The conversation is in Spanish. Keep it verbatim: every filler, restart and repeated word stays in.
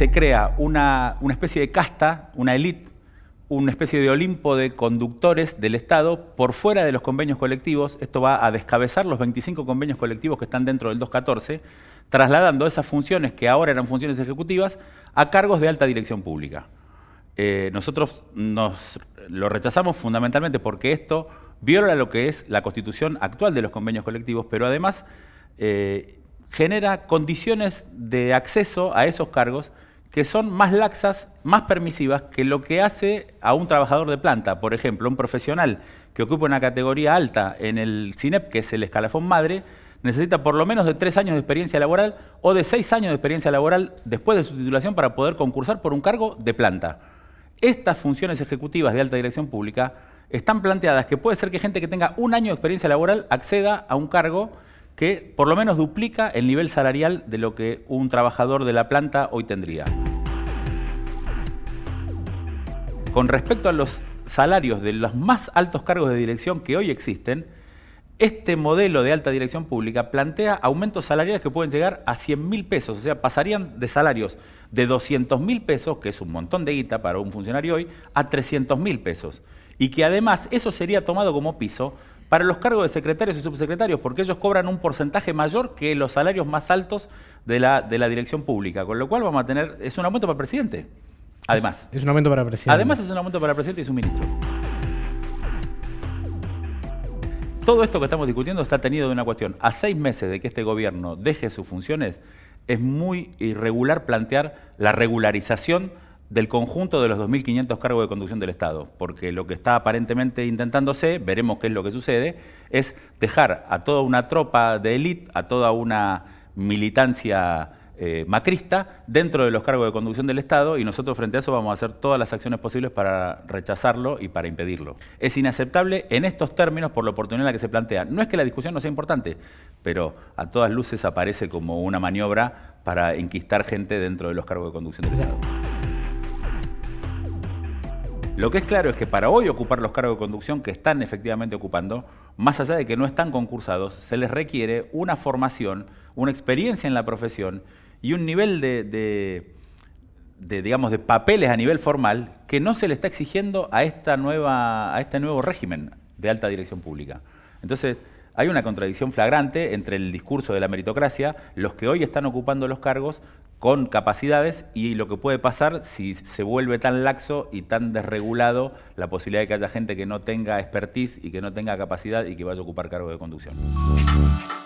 se crea una, una especie de casta, una élite, una especie de Olimpo de conductores del Estado por fuera de los convenios colectivos. Esto va a descabezar los veinticinco convenios colectivos que están dentro del dos catorce, trasladando esas funciones que ahora eran funciones ejecutivas a cargos de alta dirección pública. Eh, nosotros nos lo rechazamos fundamentalmente porque esto viola lo que es la constitución actual de los convenios colectivos, pero además eh, genera condiciones de acceso a esos cargos que son más laxas, más permisivas que lo que hace a un trabajador de planta. Por ejemplo, un profesional que ocupa una categoría alta en el CINEP, que es el escalafón madre, necesita por lo menos de tres años de experiencia laboral o de seis años de experiencia laboral después de su titulación para poder concursar por un cargo de planta. Estas funciones ejecutivas de alta dirección pública están planteadas que puede ser que gente que tenga un año de experiencia laboral acceda a un cargo que por lo menos duplica el nivel salarial de lo que un trabajador de la planta hoy tendría. Con respecto a los salarios de los más altos cargos de dirección que hoy existen, este modelo de alta dirección pública plantea aumentos salariales que pueden llegar a cien mil pesos, o sea, pasarían de salarios de doscientos mil pesos, que es un montón de guita para un funcionario hoy, a trescientos mil pesos. Y que además eso sería tomado como piso para los cargos de secretarios y subsecretarios, porque ellos cobran un porcentaje mayor que los salarios más altos de la, de la dirección pública, con lo cual vamos a tener, es un aumento para el presidente, además. Es, es un aumento para el presidente. Además es un aumento para el presidente y su ministro. Todo esto que estamos discutiendo está tenido de una cuestión. A seis meses de que este gobierno deje sus funciones, es muy irregular plantear la regularización del conjunto de los dos mil quinientos cargos de conducción del Estado, porque lo que está aparentemente intentándose, veremos qué es lo que sucede, es dejar a toda una tropa de élite, a toda una militancia eh, macrista dentro de los cargos de conducción del Estado, y nosotros frente a eso vamos a hacer todas las acciones posibles para rechazarlo y para impedirlo. Es inaceptable en estos términos por la oportunidad en la que se plantea. No es que la discusión no sea importante, pero a todas luces aparece como una maniobra para enquistar gente dentro de los cargos de conducción del Estado. Lo que es claro es que para hoy ocupar los cargos de conducción que están efectivamente ocupando, más allá de que no están concursados, se les requiere una formación, una experiencia en la profesión y un nivel de, de, de, digamos, de papeles a nivel formal que no se le está exigiendo a, esta nueva, a este nuevo régimen de alta dirección pública. Entonces, hay una contradicción flagrante entre el discurso de la meritocracia, los que hoy están ocupando los cargos con capacidades y lo que puede pasar si se vuelve tan laxo y tan desregulado la posibilidad de que haya gente que no tenga expertise y que no tenga capacidad y que vaya a ocupar cargos de conducción.